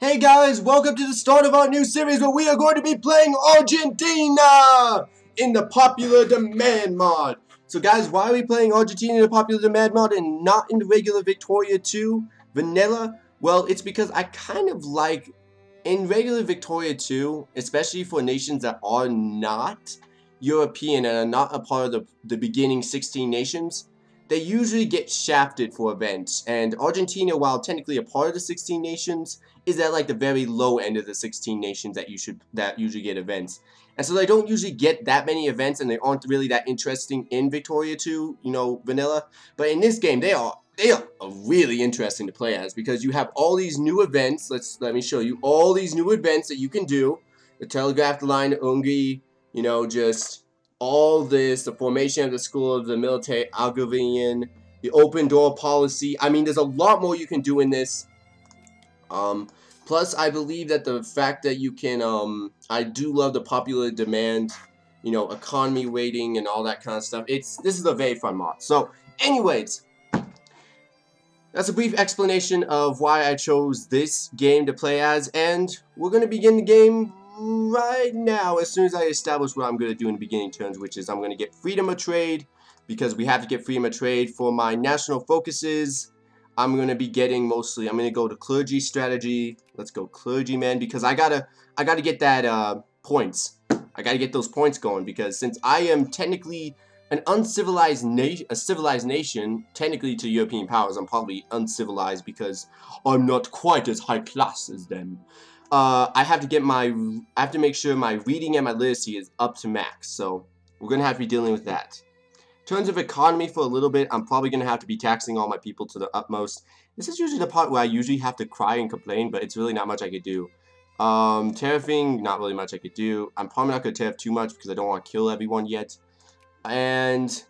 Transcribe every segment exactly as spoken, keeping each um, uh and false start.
Hey guys, welcome to the start of our new series where we are going to be playing Argentina in the Popular Demand mod. So guys, why are we playing Argentina in the Popular Demand mod and not in the regular Victoria two vanilla? Well, it's because I kind of like, in regular Victoria two, especially for nations that are not European and are not a part of the, the beginning sixteen nations, they usually get shafted for events, and Argentina, while technically a part of the sixteen nations, is at like the very low end of the sixteen nations that you should that usually get events. And so they don't usually get that many events, and they aren't really that interesting in Victoria two, you know, vanilla. But in this game, they are they are really interesting to play as, because you have all these new events. Let's let me show you all these new events that you can do: the telegraph line, Ungi, you know, just. All this, the formation of the school of the military Algovian, the open door policy. I mean, there's a lot more you can do in this. Um, plus, I believe that the fact that you can, um, I do love the popular demand, you know, economy rating and all that kind of stuff. It's this is a very fun mod. So, anyways, that's a brief explanation of why I chose this game to play as, and we're gonna begin the game right now, as soon as I establish what I'm going to do in the beginning turns, which is I'm going to get freedom of trade, because we have to get freedom of trade for my national focuses. I'm going to be getting mostly, I'm going to go to clergy strategy. Let's go clergyman, because I gotta, I gotta get that uh, points. I gotta get those points going, because since I am technically an uncivilized nation, a civilized nation, technically to European powers, I'm probably uncivilized because I'm not quite as high class as them. Uh, I have to get my, I have to make sure my reading and my literacy is up to max, so we're going to have to be dealing with that. In terms of economy for a little bit, I'm probably going to have to be taxing all my people to the utmost. This is usually the part where I usually have to cry and complain, but it's really not much I could do. Um, tariffing, not really much I could do. I'm probably not going to tariff too much because I don't want to kill everyone yet. And,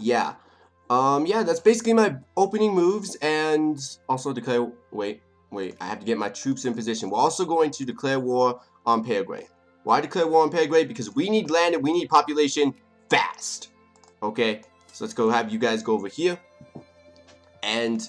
yeah. Um, yeah, that's basically my opening moves, and also declare, wait. Wait, I have to get my troops in position. We're also going to declare war on Paraguay. Why declare war on Paraguay? Because we need land and we need population fast. Okay, so let's go have you guys go over here. And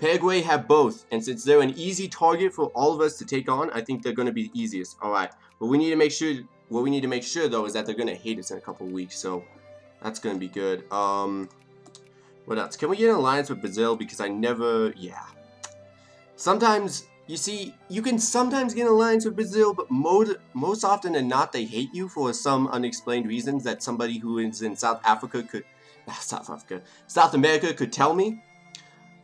Paraguay have both. And since they're an easy target for all of us to take on, I think they're going to be the easiest. All right, but we need to make sure, what we need to make sure, though, is that they're going to hate us in a couple of weeks. So that's going to be good. Um, what else? Can we get an alliance with Brazil? Because I never, yeah. Sometimes, you see, you can sometimes get an alliance with Brazil, but most, most often than not, they hate you for some unexplained reasons that somebody who is in South Africa could, South Africa, South America could tell me.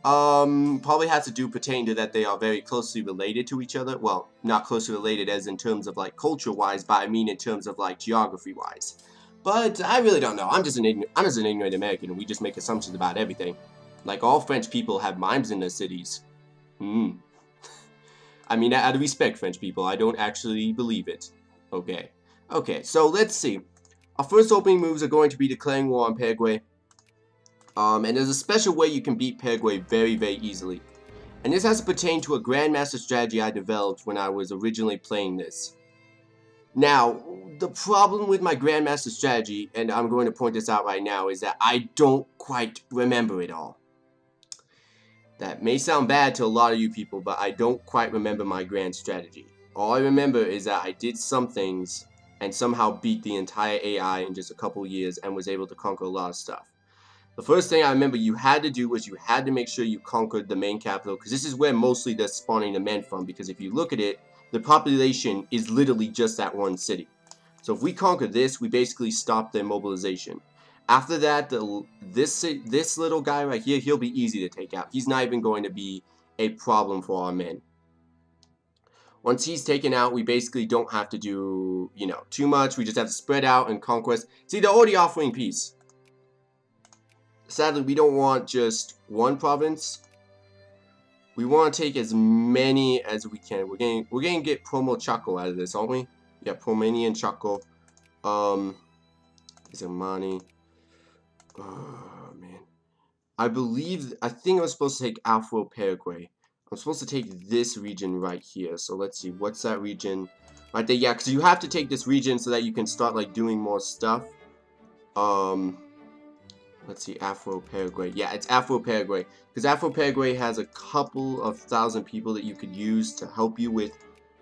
Um, probably has to do pertain to that they are very closely related to each other. Well, not closely related as in terms of like culture-wise, but I mean in terms of like geography-wise. But I really don't know. I'm just an ignorant, I'm just an ignorant American, and we just make assumptions about everything. Like all French people have mimes in their cities. Hmm. I mean, out of respect, French people, I don't actually believe it. Okay. Okay, so let's see. Our first opening moves are going to be declaring war on Paraguay. Um, and there's a special way you can beat Paraguay very, very easily. And this has to pertain to a Grandmaster strategy I developed when I was originally playing this. Now, the problem with my Grandmaster strategy, and I'm going to point this out right now, is that I don't quite remember it all. That may sound bad to a lot of you people, but I don't quite remember my grand strategy. All I remember is that I did some things and somehow beat the entire A I in just a couple years and was able to conquer a lot of stuff. The first thing I remember you had to do was you had to make sure you conquered the main capital, because this is where mostly they're spawning the men from, because if you look at it, the population is literally just that one city. So if we conquer this, we basically stop their mobilization. After that, the, this this little guy right here, he'll be easy to take out. He's not even going to be a problem for our men. Once he's taken out, we basically don't have to do, you know, too much. We just have to spread out and conquest. See, they're already offering peace. Sadly, we don't want just one province. We want to take as many as we can. We're going we're going to get Promo Chaco out of this, aren't we? Yeah, Promanian Chaco. Um, is it money? Oh, man. I believe, I think I was supposed to take Afro Paraguay. I'm supposed to take this region right here. So let's see, what's that region? Right there, yeah, because you have to take this region so that you can start, like, doing more stuff. Um, Let's see, Afro Paraguay. Yeah, it's Afro Paraguay. Because Afro Paraguay has a couple of thousand people that you could use to help you with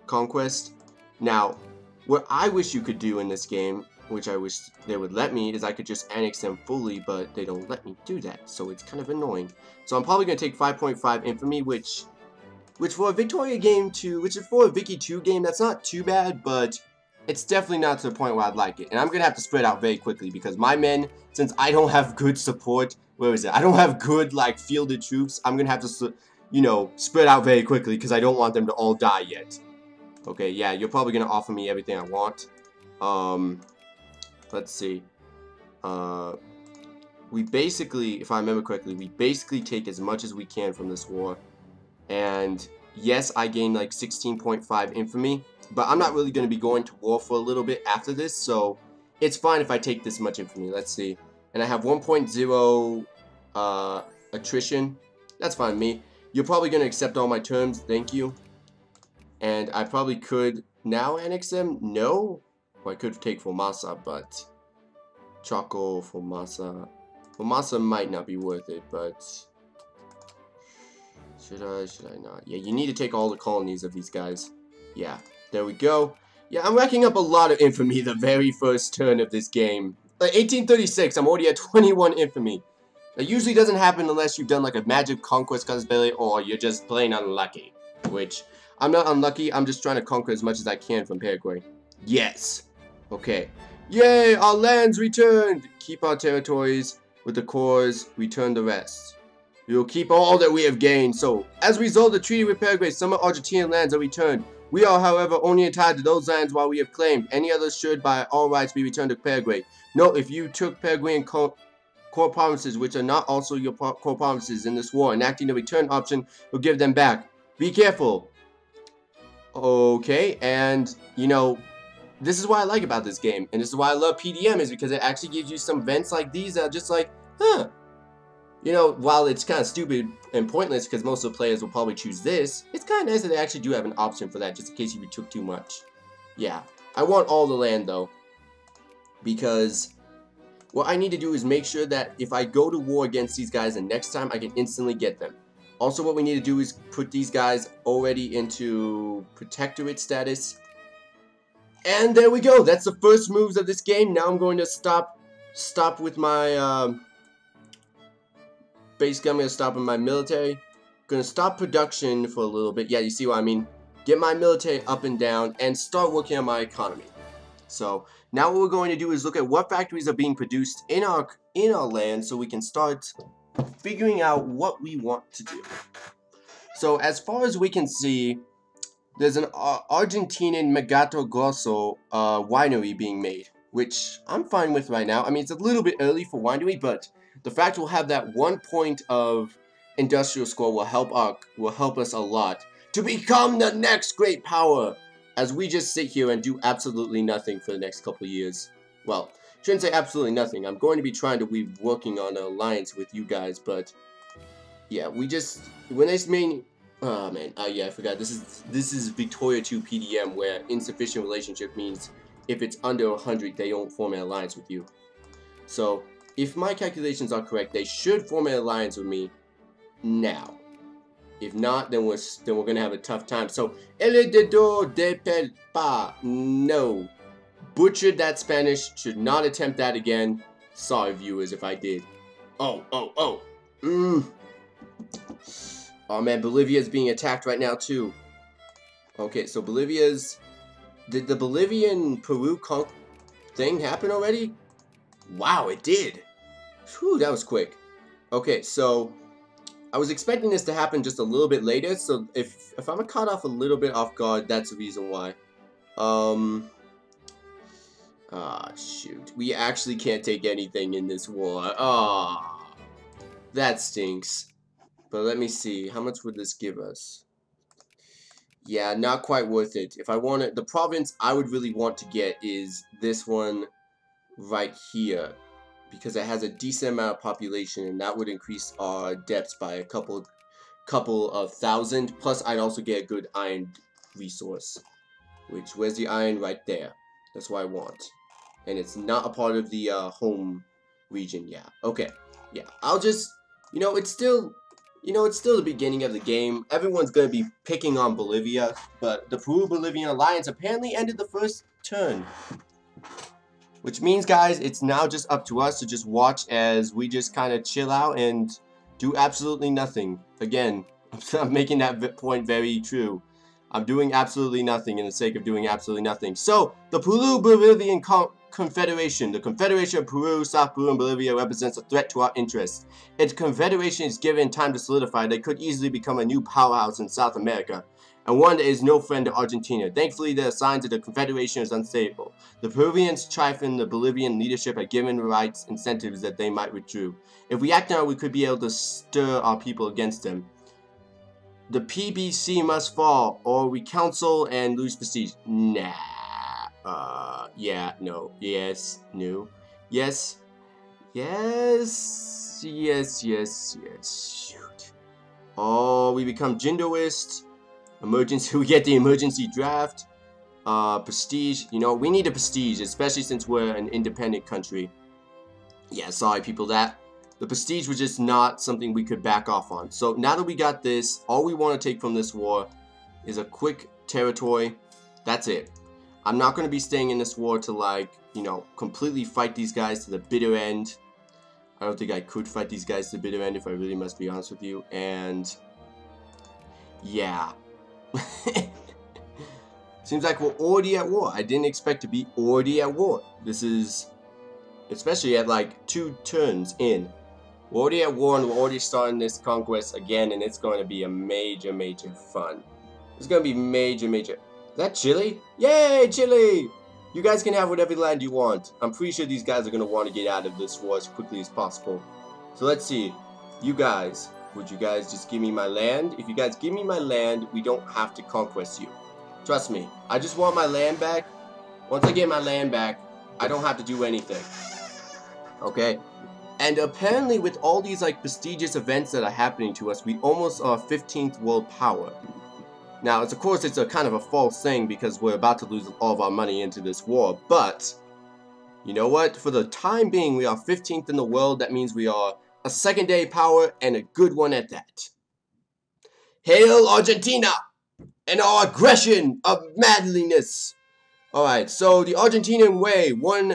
conquest. Now, what I wish you could do in this game, which I wish they would let me, is I could just annex them fully, but they don't let me do that. So it's kind of annoying. So I'm probably going to take five point five infamy, which which for a Victoria game to, which is for a Vicky two game, that's not too bad, but it's definitely not to the point where I'd like it. And I'm going to have to spread out very quickly because my men, since I don't have good support, where is it? I don't have good, like, fielded troops. I'm going to have to, you know, spread out very quickly because I don't want them to all die yet. Okay, yeah, you're probably going to offer me everything I want. Um, let's see. Uh, we basically, if I remember correctly, we basically take as much as we can from this war. And yes, I gained like sixteen point five infamy. But I'm not really going to be going to war for a little bit after this, so it's fine if I take this much infamy. Let's see. And I have one point zero uh, attrition. That's fine with me. You're probably going to accept all my terms. Thank you. And I probably could now annex them. No. Well, I could take Formosa, but Chaco, Formosa. Formosa might not be worth it, but should I? Should I not? Yeah, you need to take all the colonies of these guys. Yeah. There we go. Yeah, I'm racking up a lot of infamy the very first turn of this game. Like, eighteen thirty-six, I'm already at twenty-one infamy. That usually doesn't happen unless you've done, like, a magic conquest cosplay, or you're just plain unlucky. Which, I'm not unlucky, I'm just trying to conquer as much as I can from Paraguay. Yes! Okay. Yay! Our lands returned! Keep our territories with the cores, return the rest. We will keep all that we have gained, so, as a result of the treaty with Paraguay, some of Argentinian lands are returned. We are, however, only entitled to those lands while we have claimed. Any others should, by all rights, be returned to Paraguay. Note, if you took Paraguayan co core provinces, which are not also your core provinces in this war, enacting the return option will give them back. Be careful. Okay, and, you know, this is what I like about this game, and this is why I love P D M, is because it actually gives you some vents like these that are just like, huh. You know, while it's kind of stupid and pointless because most of the players will probably choose this, it's kind of nice that they actually do have an option for that just in case you took too much. Yeah. I want all the land, though, because what I need to do is make sure that if I go to war against these guys the next time, I can instantly get them. Also, what we need to do is put these guys already into protectorate status. And there we go. That's the first moves of this game. Now I'm going to stop, stop with my... Um, Basically, I'm going to stop in my military. Going to stop production for a little bit. Yeah, you see what I mean? Get my military up and down and start working on my economy. So, now what we're going to do is look at what factories are being produced in our, in our land so we can start figuring out what we want to do. So, as far as we can see, there's an uh, Argentinian Mato Grosso uh, winery being made, which I'm fine with right now. I mean, it's a little bit early for winery, but the fact we'll have that one point of industrial score will help our, will help us a lot to become the next great power as we just sit here and do absolutely nothing for the next couple of years. Well, shouldn't say absolutely nothing. I'm going to be trying to be working on an alliance with you guys, but yeah, we just when they mean oh man, oh yeah, I forgot. This is this is Victoria two P D M where insufficient relationship means if it's under one hundred they don't form an alliance with you. So if my calculations are correct, they should form an alliance with me now. If not, then we're then we're gonna have a tough time. So, El Dedo de Pelpa. No, butchered that Spanish. Should not attempt that again. Sorry, viewers, if I did. Oh, oh, oh. Mm. Oh man, Bolivia's being attacked right now too. Okay, so Bolivia's. Did the Bolivian Peru conk thing happen already? Wow, it did. Whew, that was quick. Okay, so I was expecting this to happen just a little bit later, so if if I'm caught off a little bit off guard, that's the reason why. Um, ah, shoot. We actually can't take anything in this war. Ah, that stinks. But let me see. How much would this give us? Yeah, not quite worth it. If I wanted, the province I would really want to get is this one right here, because it has a decent amount of population, and that would increase our depths by a couple couple of thousand. Plus I'd also get a good iron resource, which where's the iron? Right there. That's what I want, and it's not a part of the uh, home region. Yeah, okay, yeah, I'll just, you know, it's still, you know, it's still the beginning of the game. Everyone's going to be picking on Bolivia, but the Peru-Bolivian alliance apparently ended the first turn. Which means, guys, it's now just up to us to just watch as we just kind of chill out and do absolutely nothing. Again, I'm making that point very true. I'm doing absolutely nothing in the sake of doing absolutely nothing. So, the Peru-Bolivian Confederation. The Confederation of Peru, South Peru, and Bolivia represents a threat to our interests. Its confederation is given time to solidify. They could easily become a new powerhouse in South America, and one that is no friend to Argentina. Thankfully, the signs of the Confederation is unstable. The Peruvians trifling the Bolivian leadership had given rights incentives that they might withdraw. If we act now, we could be able to stir our people against them. The P B C must fall, or we counsel and lose prestige. Nah. Uh, yeah, no. Yes, no. Yes. Yes. Yes, yes, yes. Shoot. Oh, we become jingoist. Emergency, we get the emergency draft, uh, prestige, you know, we need a prestige, especially since we're an independent country. Yeah, sorry people, that, the prestige was just not something we could back off on. So now that we got this, all we want to take from this war is a quick territory, that's it. I'm not going to be staying in this war to, like, you know, completely fight these guys to the bitter end. I don't think I could fight these guys to the bitter end if I really must be honest with you, and, yeah. Seems like we're already at war. I didn't expect to be already at war. This is, especially at like two turns in, we're already at war and we're already starting this conquest again, and it's going to be a major, major fun. It's going to be major, major. Is that Chile? Yay, Chile! You guys can have whatever land you want. I'm pretty sure these guys are going to want to get out of this war as quickly as possible. So let's see. You guys. Would you guys just give me my land? If you guys give me my land, we don't have to conquest you. Trust me. I just want my land back. Once I get my land back, I don't have to do anything. Okay? And apparently with all these like prestigious events that are happening to us, we almost are fifteenth world power. Now, it's, of course, it's a kind of a false thing because we're about to lose all of our money into this war, but you know what? For the time being, we are fifteenth in the world. That means we are a secondary power, and a good one at that. Hail Argentina! And our aggression of madliness! Alright, so the Argentinian way. One,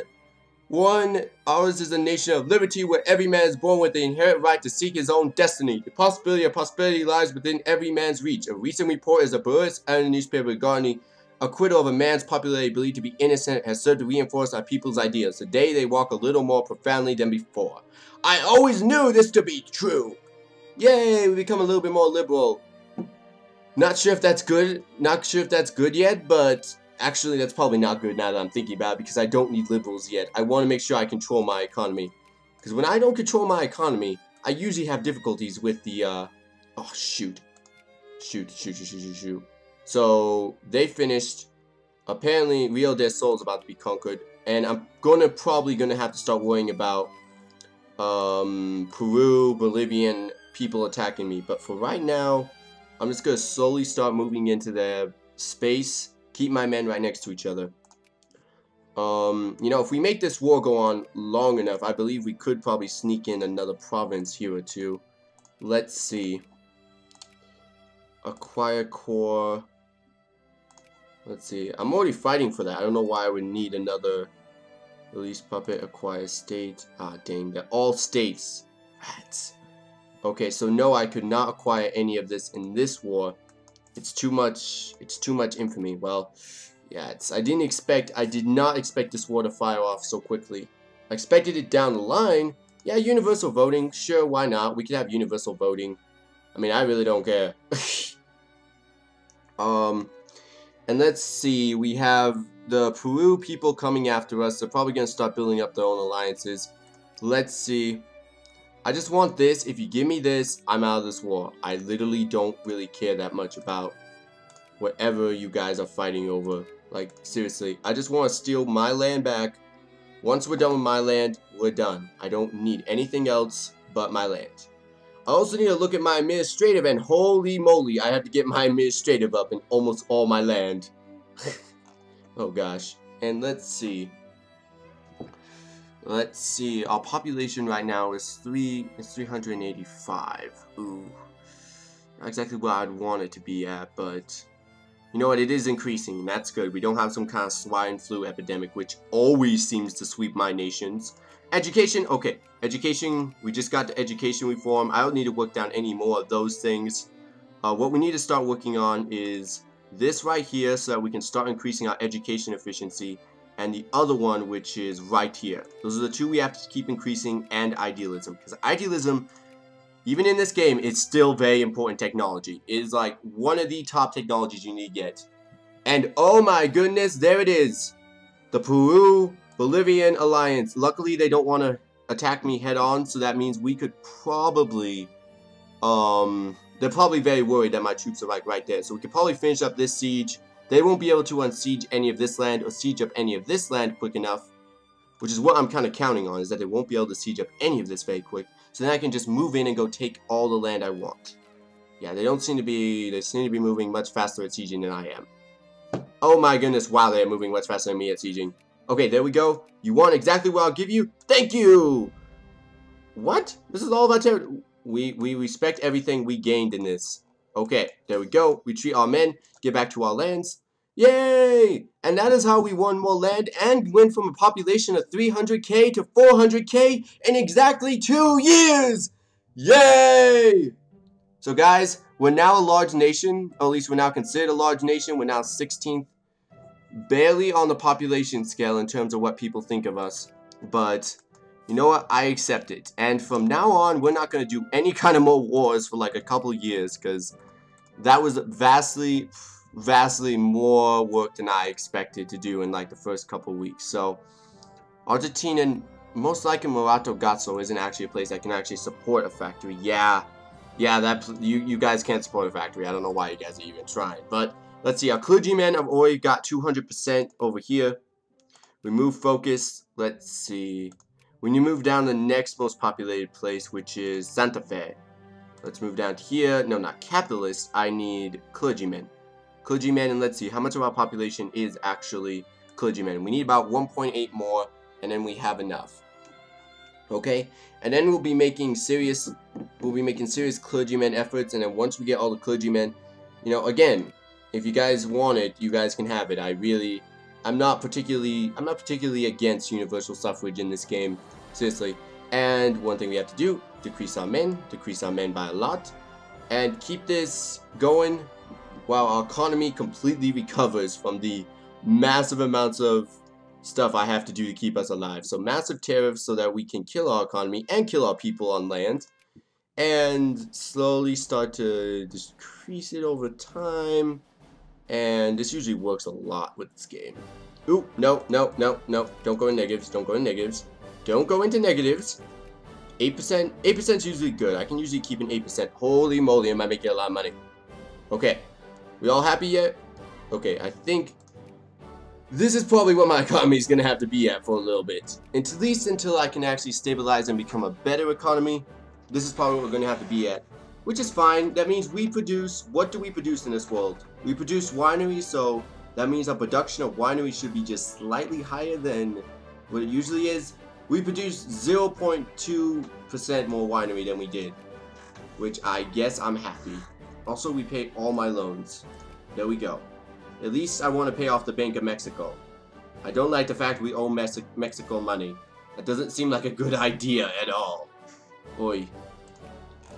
one, ours is a nation of liberty where every man is born with the inherent right to seek his own destiny. The possibility of prosperity lies within every man's reach. A recent report is a Burris and a newspaper regarding acquittal of a man's popularity believed to be innocent has served to reinforce our people's ideas. Today they walk a little more profoundly than before. I always knew this to be true. Yay, we become a little bit more liberal. Not sure if that's good, not sure if that's good yet, but actually that's probably not good now that I'm thinking about it, because I don't need liberals yet. I want to make sure I control my economy. Because when I don't control my economy, I usually have difficulties with the, uh, oh shoot. Shoot, shoot, shoot, shoot, shoot, shoot. So they finished. Apparently Rio de Sol is about to be conquered, and I'm gonna probably gonna have to start worrying about um, Peru, Bolivian people attacking me. But for right now, I'm just gonna slowly start moving into their space. Keep my men right next to each other. Um, you know, if we make this war go on long enough, I believe we could probably sneak in another province here or two. Let's see. Acquire core. Let's see. I'm already fighting for that. I don't know why I would need another release puppet. Acquire state. Ah, dang. They're all states. Rats. Okay, so no, I could not acquire any of this in this war. It's too much. It's too much infamy. Well, yeah, it's, I didn't expect, I did not expect this war to fire off so quickly. I expected it down the line. Yeah, universal voting. Sure, why not? We could have universal voting. I mean, I really don't care. um, and let's see, we have the Peru people coming after us. They're probably going to start building up their own alliances. Let's see. I just want this. If you give me this, I'm out of this war. I literally don't really care that much about whatever you guys are fighting over. Like, seriously, I just want to steal my land back. Once we're done with my land, we're done. I don't need anything else but my land. I also need to look at my administrative, and holy moly, I have to get my administrative up in almost all my land. Oh gosh. And let's see. Let's see, our population right now is three it's three hundred eighty-five. Ooh. Not exactly where I'd want it to be at, but you know what, it is increasing. That's good. We don't have some kind of swine flu epidemic, which always seems to sweep my nations. Education, okay. Education, we just got the education reform. I don't need to work down any more of those things. Uh, what we need to start working on is this right here so that we can start increasing our education efficiency, and the other one, which is right here. Those are the two we have to keep increasing, and idealism. Because idealism, even in this game, it's still very important technology. It is like one of the top technologies you need to get. And oh my goodness, there it is. The Peru-Bolivian alliance. Luckily, they don't want to attack me head on, so that means we could probably... Um, they're probably very worried that my troops are like right there. So we could probably finish up this siege. They won't be able to unsiege any of this land or siege up any of this land quick enough, which is what I'm kind of counting on, is that they won't be able to siege up any of this very quick. So then I can just move in and go take all the land I want. Yeah, they don't seem to be, they seem to be moving much faster at sieging than I am. Oh my goodness, wow, they are moving much faster than me at sieging. Okay, there we go. You want exactly what I'll give you? Thank you! What? This is all about territory. We, we respect everything we gained in this. Okay, there we go. We treat our men, get back to our lands. Yay! And that is how we won more land and went from a population of three hundred K to four hundred K in exactly two years! Yay! So guys, we're now a large nation, or at least we're now considered a large nation. We're now sixteenth, barely on the population scale in terms of what people think of us. But, you know what? I accept it. And from now on, we're not going to do any kind of more wars for like a couple years, because that was vastly... vastly more work than I expected to do in like the first couple weeks. So Argentina, most likely Mato Grosso isn't actually a place that can actually support a factory. Yeah, yeah, that you you guys can't support a factory. I don't know why you guys are even trying. But let's see, our clergymen have already got two hundred percent over here. Remove focus. Let's see. When you move down the next most populated place, which is Santa Fe. Let's move down to here. No, not capitalist. I need clergymen. Clergymen, and let's see how much of our population is actually clergymen. We need about one point eight more, and then we have enough. Okay, and then we'll be making serious, we'll be making serious clergymen efforts, and then once we get all the clergymen, you know, again, if you guys want it, you guys can have it. I really, I'm not particularly, I'm not particularly against universal suffrage in this game, seriously. And one thing we have to do: decrease our men, decrease our men by a lot, and keep this going while our economy completely recovers from the massive amounts of stuff I have to do to keep us alive. So massive tariffs so that we can kill our economy and kill our people on land, and slowly start to decrease it over time. And this usually works a lot with this game. Ooh, no, no, no, no. Don't go in negatives, don't go in negatives. Don't go into negatives. eight percent, eight percent is usually good. I can usually keep an eight percent. Holy moly, am I making a lot of money. Okay. We all happy yet? Okay, I think this is probably what my economy is going to have to be at for a little bit. At least until I can actually stabilize and become a better economy, this is probably what we're going to have to be at. Which is fine. That means we produce, what do we produce in this world? We produce wineries, so that means our production of wineries should be just slightly higher than what it usually is. We produce zero point two percent more winery than we did, which I guess I'm happy. Also, we pay all my loans. There we go. At least I want to pay off the Bank of Mexico. I don't like the fact we owe Mex Mexico money. That doesn't seem like a good idea at all. Oy.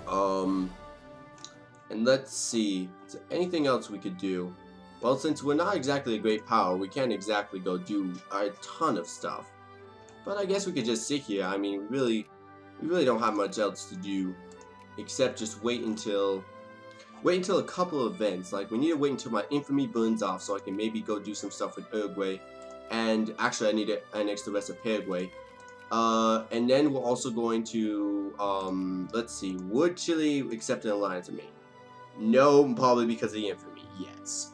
Um. And let's see. Is there anything else we could do? Well, since we're not exactly a great power, we can't exactly go do a ton of stuff. But I guess we could just sit here. I mean, we really, we really don't have much else to do, except just wait until. Wait until a couple of events. Like, we need to wait until my infamy burns off so I can maybe go do some stuff with Uruguay. And actually, I need to annex the rest of Paraguay. Uh, and then we're also going to, um, let's see, would Chile accept an alliance with me? No, probably because of the infamy. Yes.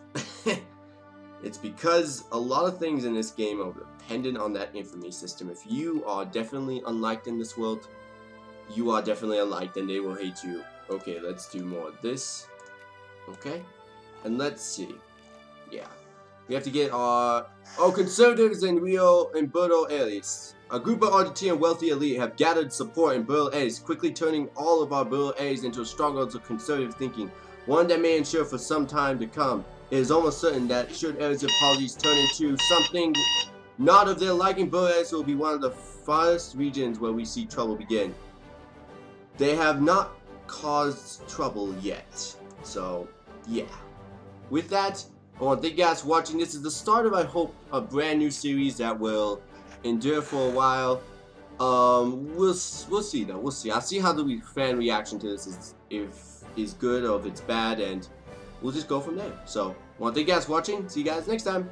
It's because a lot of things in this game are dependent on that infamy system. If you are definitely unliked in this world, you are definitely unliked and they will hate you. Okay, let's do more of this. Okay, and let's see. Yeah, we have to get our oh conservatives in Rio and Buenos Aires A group of Argentine wealthy elite have gathered support in Buenos Aires, quickly turning all of our Buenos Aires into a stronghold of conservative thinking, one that may ensure for some time to come. It is almost certain that should Aires' policies turn into something not of their liking, Buenos Aires will be one of the farthest regions where we see trouble begin. They have not caused trouble yet. So, yeah. With that, I want to thank you guys for watching. This is the start of, I hope, a brand new series that will endure for a while. Um, we'll, we'll see though, we'll see. I'll see how the fan reaction to this is, if is good or if it's bad, and we'll just go from there. So, I want to thank you guys for watching. See you guys next time.